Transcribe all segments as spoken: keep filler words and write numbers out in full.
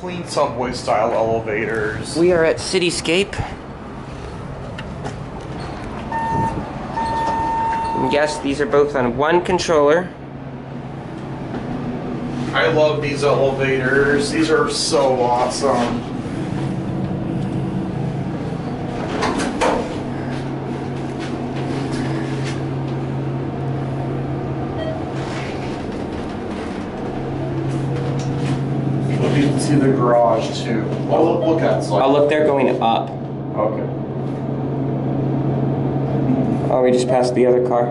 Clean subway style elevators. We are at CityScape. And yes, these are both on one controller. I love these elevators. These are so awesome. See the garage too. I'll look, look outside. I'll look, they're going up. Okay. Oh, we just passed the other car.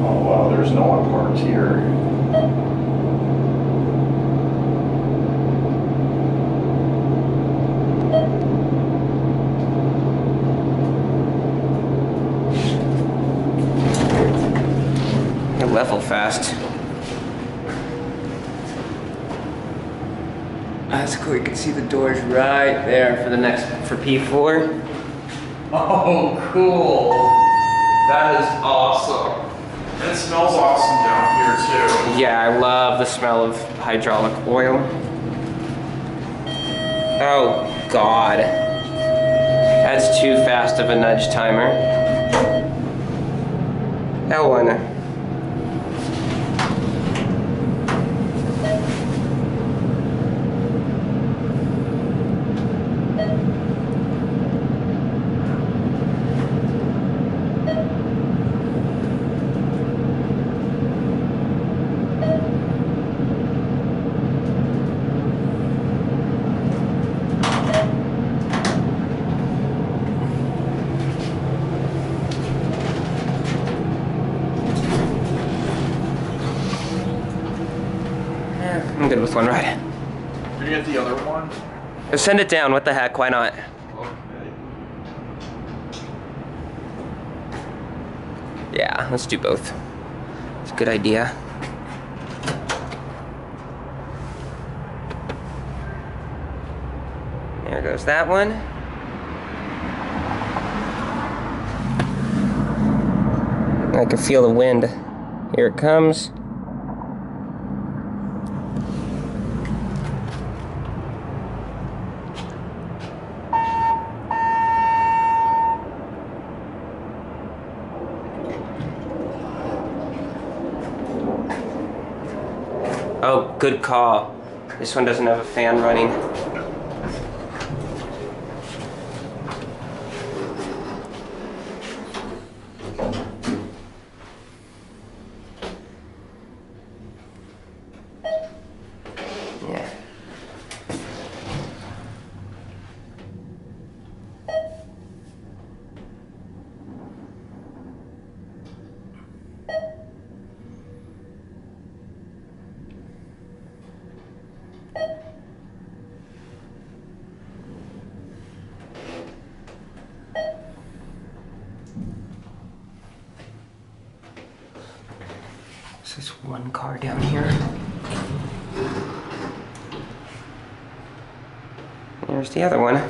Oh wow, there's no one parked here. They level fast. That's cool, you can see the doors right there for the next, for P four. Oh, cool. That is awesome. And it smells awesome down here too. Yeah, I love the smell of hydraulic oil. Oh God. That's too fast of a nudge timer. Elena. I'm good with one ride. You're gonna get the other one? Send it down, what the heck, why not? Okay. Yeah, let's do both. It's a good idea. There goes that one. I can feel the wind. Here it comes. Oh, good call. This one doesn't have a fan running. Yeah. There's just one car down here. There's the other one.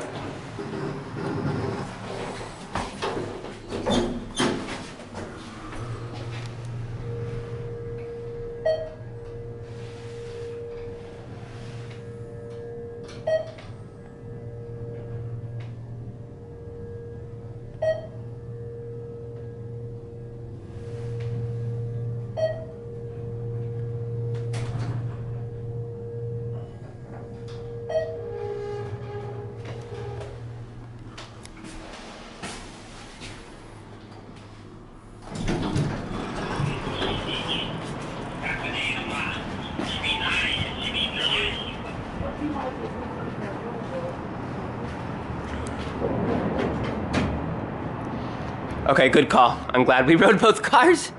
Okay, good call. I'm glad we rode both cars.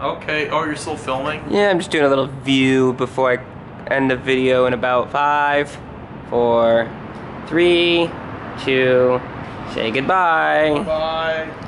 Okay, oh, you're still filming? Yeah, I'm just doing a little view before I end the video in about five, four, three, two, say goodbye. Bye.